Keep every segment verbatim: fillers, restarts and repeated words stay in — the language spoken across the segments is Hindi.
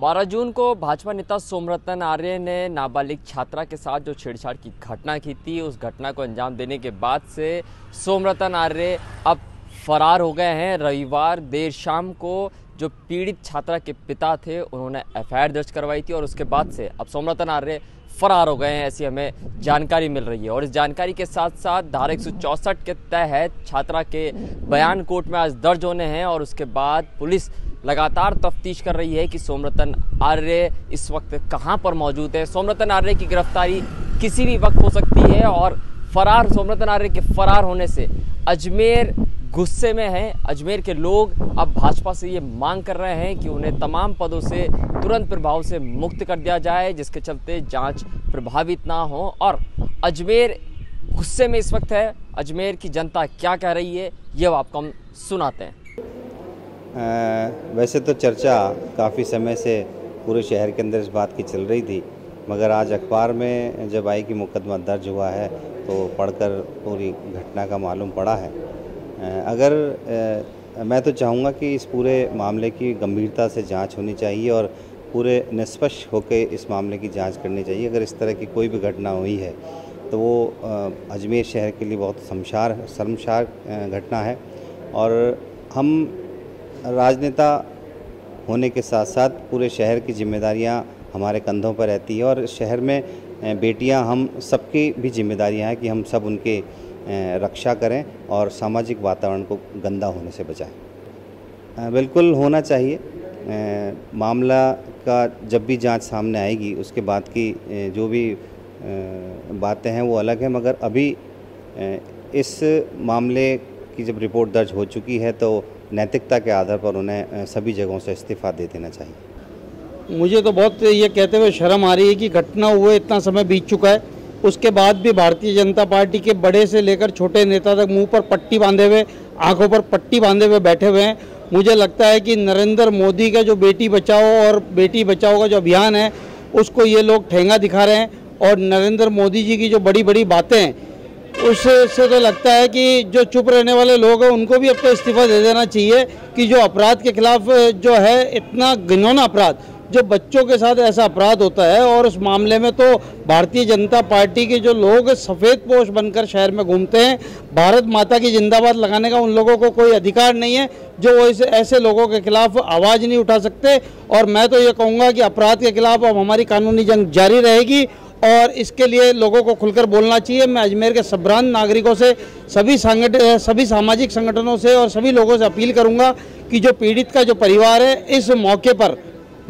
बारह जून को भाजपा नेता सोमरत्न आर्य ने नाबालिग छात्रा के साथ जो छेड़छाड़ की घटना की थी, उस घटना को अंजाम देने के बाद से सोमरत्न आर्य अब फरार हो गए हैं। रविवार देर शाम को जो पीड़ित छात्रा के पिता थे, उन्होंने एफ आई आर दर्ज करवाई थी और उसके बाद से अब सोमरत्न आर्य फरार हो गए हैं, ऐसी हमें जानकारी मिल रही है। और इस जानकारी के साथ साथ धारा एक सौ चौसठ के तहत छात्रा के बयान कोर्ट में आज दर्ज होने हैं और उसके बाद पुलिस लगातार तफ्तीश कर रही है कि सोमरत्न आर्य इस वक्त कहां पर मौजूद है। सोमरत्न आर्य की गिरफ्तारी किसी भी वक्त हो सकती है और फरार सोमरत्न आर्य के फरार होने से अजमेर गुस्से में हैं। अजमेर के लोग अब भाजपा से ये मांग कर रहे हैं कि उन्हें तमाम पदों से तुरंत प्रभाव से मुक्त कर दिया जाए, जिसके चलते जांच प्रभावित ना हो। और अजमेर गुस्से में इस वक्त है। अजमेर की जनता क्या कह रही है, ये आपको हम सुनाते हैं। आ, वैसे तो चर्चा काफ़ी समय से पूरे शहर के अंदर इस बात की चल रही थी, मगर आज अखबार में जब आई कि मुकदमा दर्ज हुआ है तो पढ़कर पूरी घटना का मालूम पड़ा है। अगर ए, मैं तो चाहूँगा कि इस पूरे मामले की गंभीरता से जांच होनी चाहिए और पूरे निष्पक्ष होकर इस मामले की जांच करनी चाहिए। अगर इस तरह की कोई भी घटना हुई है तो वो आ, अजमेर शहर के लिए बहुत शर्मसार शर्मसार घटना है। और हम राजनेता होने के साथ साथ पूरे शहर की जिम्मेदारियां हमारे कंधों पर रहती है और शहर में बेटियां हम सबकी भी जिम्मेदारियां हैं कि हम सब उनके रक्षा करें और सामाजिक वातावरण को गंदा होने से बचाएं। बिल्कुल होना चाहिए। मामला का जब भी जांच सामने आएगी उसके बाद की जो भी बातें हैं वो अलग हैं, मगर अभी इस मामले की जब रिपोर्ट दर्ज हो चुकी है तो नैतिकता के आधार पर उन्हें सभी जगहों से इस्तीफ़ा दे देना चाहिए। मुझे तो बहुत ये कहते हुए शर्म आ रही है कि घटना हुए इतना समय बीत चुका है, उसके बाद भी भारतीय जनता पार्टी के बड़े से लेकर छोटे नेता तक मुंह पर पट्टी बांधे हुए, आंखों पर पट्टी बांधे हुए बैठे हुए हैं। मुझे लगता है कि नरेंद्र मोदी का जो बेटी बचाओ और बेटी बचाओ का जो अभियान है उसको ये लोग ठेंगा दिखा रहे हैं। और नरेंद्र मोदी जी की जो बड़ी बड़ी बातें हैं उससे तो लगता है कि जो चुप रहने वाले लोग हैं उनको भी अब तो इस्तीफा दे देना चाहिए कि जो अपराध के खिलाफ जो है इतना घिनौना अपराध जो बच्चों के साथ ऐसा अपराध होता है। और उस मामले में तो भारतीय जनता पार्टी के जो लोग सफ़ेद पोश बनकर शहर में घूमते हैं, भारत माता की जिंदाबाद लगाने का उन लोगों को कोई अधिकार नहीं है जो वो इस ऐसे लोगों के खिलाफ आवाज़ नहीं उठा सकते। और मैं तो ये कहूँगा कि अपराध के खिलाफ अब हमारी कानूनी जंग जारी रहेगी और इसके लिए लोगों को खुलकर बोलना चाहिए। मैं अजमेर के सबरान नागरिकों से, सभी संगठन सभी सामाजिक संगठनों से और सभी लोगों से अपील करूँगा कि जो पीड़ित का जो परिवार है इस मौके पर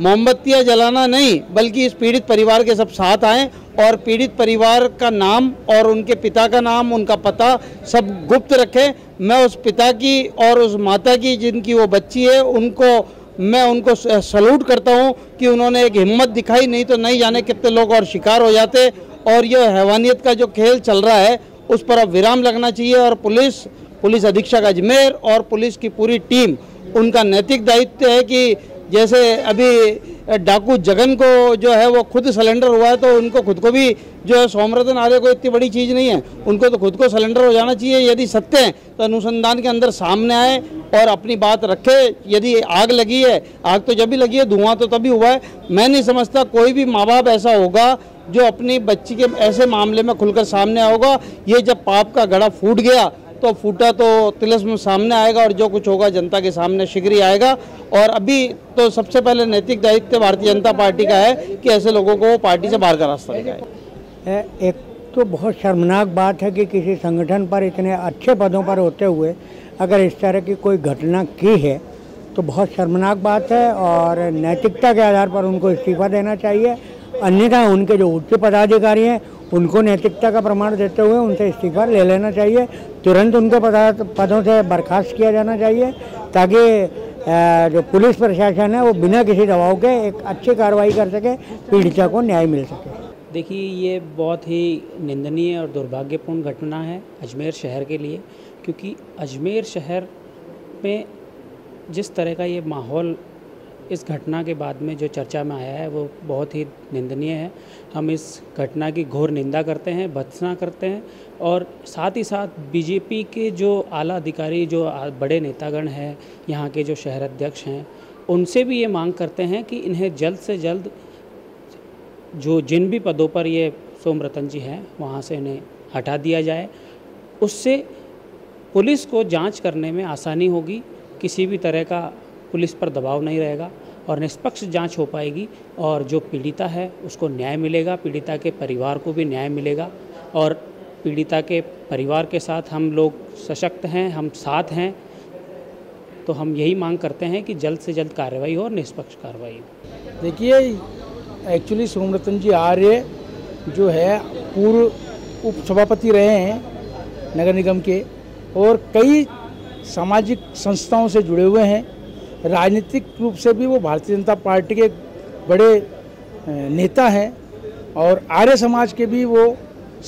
मोमबत्तियां जलाना नहीं बल्कि इस पीड़ित परिवार के सब साथ आएं और पीड़ित परिवार का नाम और उनके पिता का नाम, उनका पता सब गुप्त रखें। मैं उस पिता की और उस माता की जिनकी वो बच्ची है उनको मैं उनको सैल्यूट करता हूं कि उन्होंने एक हिम्मत दिखाई, नहीं तो नहीं जाने कितने लोग और शिकार हो जाते। और यह हैवानियत का जो खेल चल रहा है उस पर अब विराम लगना चाहिए और पुलिस पुलिस अधीक्षक अजमेर और पुलिस की पूरी टीम, उनका नैतिक दायित्व है कि जैसे अभी डाकू जगन को जो है वो खुद सिलेंडर हुआ है तो उनको खुद को भी जो है, सोमरत्न आर्य को इतनी बड़ी चीज़ नहीं है, उनको तो खुद को सिलेंडर हो जाना चाहिए। यदि सत्य है तो अनुसंधान के अंदर सामने आए और अपनी बात रखे। यदि आग लगी है, आग तो जब भी लगी है, धुआं तो तभी हुआ है। मैं नहीं समझता कोई भी माँ बाप ऐसा होगा जो अपनी बच्ची के ऐसे मामले में खुलकर सामने आओगा। ये जब पाप का घड़ा फूट गया तो फूटा तो तिलस्म सामने आएगा और जो कुछ होगा जनता के सामने शीघ्र ही आएगा। और अभी तो सबसे पहले नैतिक दायित्व भारतीय जनता पार्टी का है कि ऐसे लोगों को पार्टी से बाहर का रास्ता दिखाए। एक तो बहुत शर्मनाक बात है कि किसी संगठन पर इतने अच्छे पदों पर होते हुए अगर इस तरह की कोई घटना की है तो बहुत शर्मनाक बात है और नैतिकता के आधार पर उनको इस्तीफा देना चाहिए, अन्यथा उनके जो उच्च पदाधिकारी हैं उनको नैतिकता का प्रमाण देते हुए उनसे इस्तीफा ले लेना चाहिए। तुरंत उनको पदों से बर्खास्त किया जाना चाहिए ताकि जो पुलिस प्रशासन है वो बिना किसी दबाव के एक अच्छी कार्रवाई कर सके, पीड़िता को न्याय मिल सके। देखिए, ये बहुत ही निंदनीय और दुर्भाग्यपूर्ण घटना है अजमेर शहर के लिए, क्योंकि अजमेर शहर में जिस तरह का ये माहौल इस घटना के बाद में जो चर्चा में आया है वो बहुत ही निंदनीय है। हम इस घटना की घोर निंदा करते हैं, भत्सना करते हैं और साथ ही साथ बीजेपी के जो आला अधिकारी, जो बड़े नेतागण हैं, यहाँ के जो शहर अध्यक्ष हैं, उनसे भी ये मांग करते हैं कि इन्हें जल्द से जल्द जो जिन भी पदों पर ये सोमरतन जी हैं वहाँ से इन्हें हटा दिया जाए। उससे पुलिस को जांच करने में आसानी होगी, किसी भी तरह का पुलिस पर दबाव नहीं रहेगा और निष्पक्ष जांच हो पाएगी और जो पीड़िता है उसको न्याय मिलेगा, पीड़िता के परिवार को भी न्याय मिलेगा और पीड़िता के परिवार के साथ हम लोग सशक्त हैं, हम साथ हैं। तो हम यही मांग करते हैं कि जल्द से जल्द कार्रवाई हो और निष्पक्ष कार्रवाई हो। देखिए, एक्चुअली सोमरत्न जी आर्य जो है पूर्व उप सभापति रहे हैं नगर निगम के और कई सामाजिक संस्थाओं से जुड़े हुए हैं। राजनीतिक रूप से भी वो भारतीय जनता पार्टी के बड़े नेता हैं और आर्य समाज के भी वो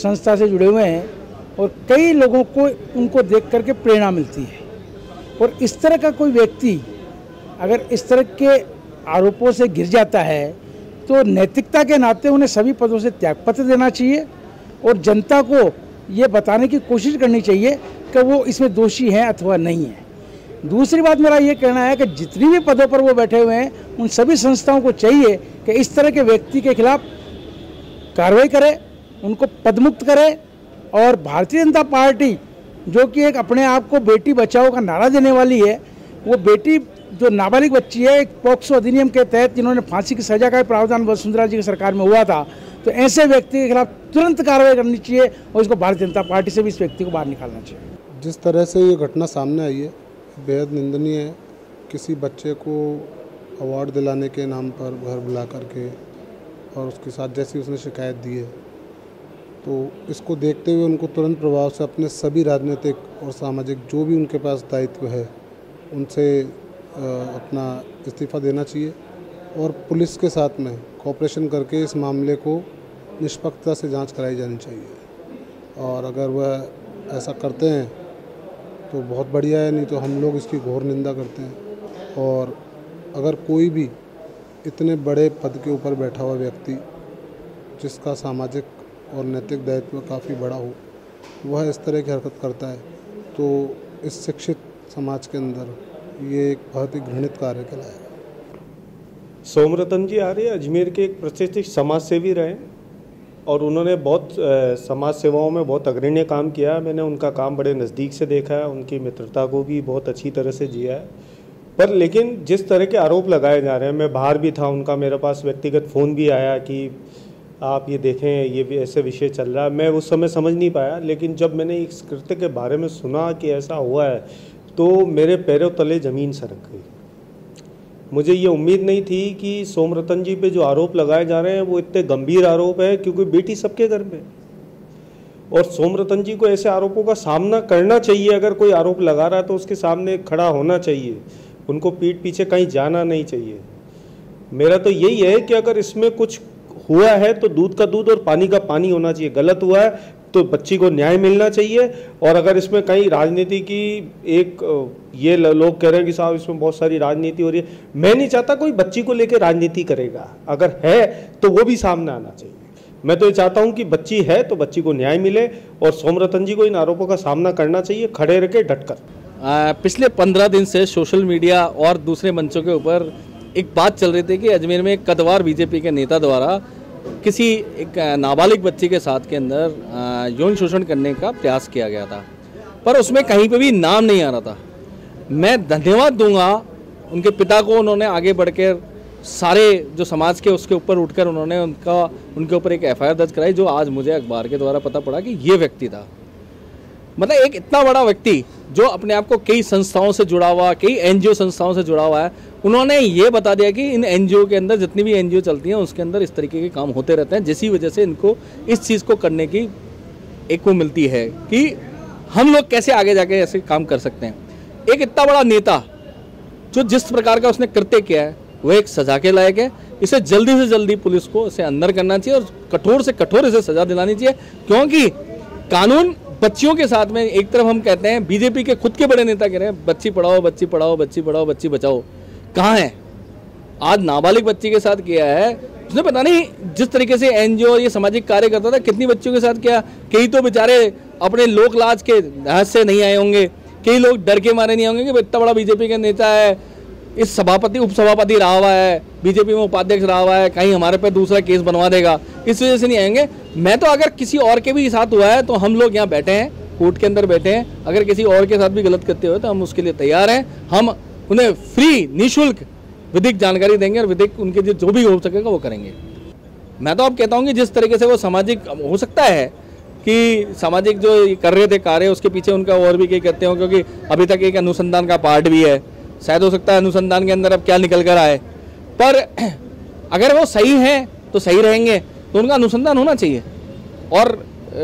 संस्था से जुड़े हुए हैं और कई लोगों को उनको देख करके प्रेरणा मिलती है। और इस तरह का कोई व्यक्ति अगर इस तरह के आरोपों से गिर जाता है तो नैतिकता के नाते उन्हें सभी पदों से त्यागपत्र देना चाहिए और जनता को ये बताने की कोशिश करनी चाहिए कि वो इसमें दोषी हैं अथवा नहीं है। दूसरी बात मेरा ये कहना है कि जितनी भी पदों पर वो बैठे हुए हैं उन सभी संस्थाओं को चाहिए कि इस तरह के व्यक्ति के खिलाफ कार्रवाई करें, उनको पदमुक्त करें। और भारतीय जनता पार्टी जो कि एक अपने आप को बेटी बचाओ का नारा देने वाली है, वो बेटी जो नाबालिग बच्ची है, एक पॉक्सो अधिनियम के तहत जिन्होंने फांसी की सजा का प्रावधान वसुंधरा जी की सरकार में हुआ था, तो ऐसे व्यक्ति के खिलाफ तुरंत कार्रवाई करनी चाहिए और इसको भारतीय जनता पार्टी से भी इस व्यक्ति को बाहर निकालना चाहिए। जिस तरह से ये घटना सामने आई है बेहद निंदनीय है। किसी बच्चे को अवार्ड दिलाने के नाम पर घर बुला करके और उसके साथ जैसी उसने शिकायत दी है, तो इसको देखते हुए उनको तुरंत प्रभाव से अपने सभी राजनीतिक और सामाजिक जो भी उनके पास दायित्व है उनसे अपना इस्तीफा देना चाहिए और पुलिस के साथ में कोऑपरेशन करके इस मामले को निष्पक्षता से जांच कराई जानी चाहिए। और अगर वह ऐसा करते हैं तो बहुत बढ़िया है, नहीं तो हम लोग इसकी घोर निंदा करते हैं। और अगर कोई भी इतने बड़े पद के ऊपर बैठा हुआ व्यक्ति जिसका सामाजिक और नैतिक दायित्व काफ़ी बड़ा हो वह इस तरह की हरकत करता है तो इस शिक्षित समाज के अंदर ये एक बहुत ही घृणित कार्य कहलाएगा। सोमरत्न जी आर्य अजमेर के एक प्रसिद्ध समाजसेवी रहे और उन्होंने बहुत समाज सेवाओं में बहुत अग्रणी काम किया। मैंने उनका काम बड़े नज़दीक से देखा है, उनकी मित्रता को भी बहुत अच्छी तरह से जिया है। पर लेकिन जिस तरह के आरोप लगाए जा रहे हैं, मैं बाहर भी था, उनका मेरे पास व्यक्तिगत फ़ोन भी आया कि आप ये देखें ये भी ऐसे विषय चल रहा है। मैं उस समय समझ नहीं पाया, लेकिन जब मैंने इस कृत्य के बारे में सुना कि ऐसा हुआ है तो मेरे पैरों तले ज़मीन सरक गई। मुझे ये उम्मीद नहीं थी कि सोमरत्न जी पे जो आरोप लगाए जा रहे हैं वो इतने गंभीर आरोप है, क्योंकि बेटी सबके घर में और सोमरत्न जी को ऐसे आरोपों का सामना करना चाहिए। अगर कोई आरोप लगा रहा है तो उसके सामने खड़ा होना चाहिए, उनको पीठ पीछे कहीं जाना नहीं चाहिए। मेरा तो यही है कि अगर इसमें कुछ हुआ है तो दूध का दूध और पानी का पानी होना चाहिए। गलत हुआ है तो बच्ची को न्याय मिलना चाहिए। और अगर इसमें कहीं राजनीति की एक ये लोग कह रहे हैं कि साहब इसमें बहुत सारी राजनीति हो रही है, मैं नहीं चाहता कोई बच्ची को लेकर राजनीति करेगा। अगर है तो वो भी सामने आना चाहिए। मैं तो ये चाहता हूँ कि बच्ची है तो बच्ची को न्याय मिले और सोमरत्न जी को इन आरोपों का सामना करना चाहिए खड़े रह के डट कर। पिछले पंद्रह दिन से सोशल मीडिया और दूसरे मंचों के ऊपर एक बात चल रही थी कि अजमेर में कदवार बीजेपी के नेता द्वारा किसी एक नाबालिग बच्ची के साथ के अंदर यौन शोषण करने का प्रयास किया गया था, पर उसमें कहीं पे भी नाम नहीं आ रहा था। मैं धन्यवाद दूंगा उनके पिता को, उन्होंने आगे बढ़कर सारे जो समाज के उसके ऊपर उठकर उन्होंने उनका उनके ऊपर एक एफ आई आर दर्ज कराई, जो आज मुझे अखबार के द्वारा पता पड़ा कि ये व्यक्ति था। मतलब एक इतना बड़ा व्यक्ति जो अपने आप को कई संस्थाओं से जुड़ा हुआ, कई एन जी ओ संस्थाओं से जुड़ा हुआ है, उन्होंने ये बता दिया कि इन एन जी ओ के अंदर जितनी भी एन जी ओ चलती हैं उसके अंदर इस तरीके के काम होते रहते हैं, जिसकी वजह से इनको इस चीज़ को करने की एक वो मिलती है कि हम लोग कैसे आगे जाके ऐसे काम कर सकते हैं। एक इतना बड़ा नेता जो जिस प्रकार का उसने कृत्य किया है वह एक सजा के लायक है। इसे जल्दी से जल्दी पुलिस को इसे अंदर करना चाहिए और कठोर से कठोर इसे सजा दिलानी चाहिए, क्योंकि कानून बच्चियों के साथ में एक तरफ हम कहते हैं, बीजेपी के खुद के बड़े नेता कह रहे हैं बच्ची पढ़ाओ बच्ची पढ़ाओ बच्ची पढ़ाओ बच्ची बचाओ, कहाँ है? आज नाबालिग बच्ची के साथ किया है उसने, पता नहीं जिस तरीके से एनजीओ ये सामाजिक कार्य करता था कितनी बच्चियों के साथ किया। कई तो बेचारे अपने लोक लाज के लिहाज से नहीं आए होंगे, कई लोग डर के मारे नहीं होंगे कि इतना बड़ा बीजेपी का नेता है, इस सभापति उपसभापति रहा हुआ है, बीजेपी में उपाध्यक्ष रहा हुआ है, कहीं हमारे पे दूसरा केस बनवा देगा, इस वजह से नहीं आएंगे। मैं तो अगर किसी और के भी साथ हुआ है तो हम लोग यहाँ बैठे हैं, कोर्ट के अंदर बैठे हैं, अगर किसी और के साथ भी गलत करते हुए तो हम उसके लिए तैयार हैं। हम उन्हें फ्री निःशुल्क विधिक जानकारी देंगे और विधिक उनके लिए जो भी हो सकेगा वो करेंगे। मैं तो अब कहता हूँ कि जिस तरीके से वो सामाजिक हो सकता है कि सामाजिक जो कर रहे थे कार्य उसके पीछे उनका और भी कई करते हो, क्योंकि अभी तक एक अनुसंधान का पार्ट भी है, शायद हो सकता है अनुसंधान के अंदर अब क्या निकल कर आए, पर अगर वो सही हैं तो सही रहेंगे तो उनका अनुसंधान होना चाहिए। और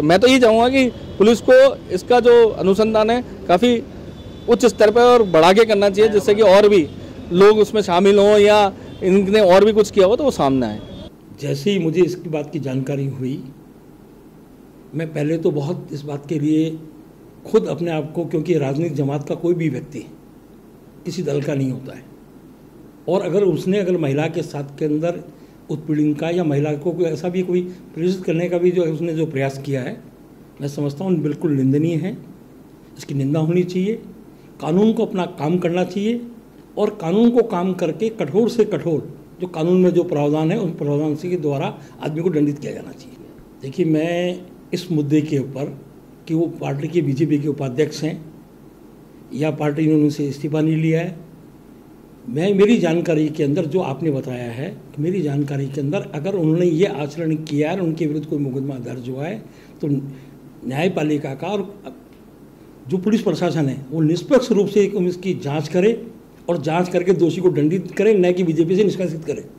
मैं तो ये चाहूँगा कि पुलिस को इसका जो अनुसंधान है काफ़ी उच्च स्तर पर और बढ़ा के करना चाहिए, जिससे कि और भी लोग उसमें शामिल हों या इनने और भी कुछ किया हो तो वो सामने आए। जैसे ही मुझे इसकी बात की जानकारी हुई, मैं पहले तो बहुत इस बात के लिए खुद अपने आप को, क्योंकि राजनीतिक जमात का कोई भी व्यक्ति किसी दल का नहीं होता है, और अगर उसने अगर महिला के साथ के अंदर उत्पीड़न का या महिला को कोई ऐसा भी कोई प्रेरित करने का भी जो उसने जो प्रयास किया है, मैं समझता हूँ बिल्कुल निंदनीय है। इसकी निंदा होनी चाहिए, कानून को अपना काम करना चाहिए और कानून को काम करके कठोर से कठोर जो कानून में जो प्रावधान है उन प्रावधान के द्वारा आदमी को दंडित किया जाना चाहिए। देखिए, मैं इस मुद्दे के ऊपर कि वो पार्टी के बीजेपी के उपाध्यक्ष हैं या पार्टी ने उनसे इस्तीफा नहीं लिया है, मैं मेरी जानकारी के अंदर जो आपने बताया है, मेरी जानकारी के अंदर अगर उन्होंने ये आचरण किया है, उनके विरुद्ध कोई मुकदमा दर्ज हुआ है तो न्यायपालिका का और जो पुलिस प्रशासन है वो निष्पक्ष रूप से इसकी जाँच करे और जांच करके दोषी को दंडित करें, न कि बीजेपी से निष्कासित करें।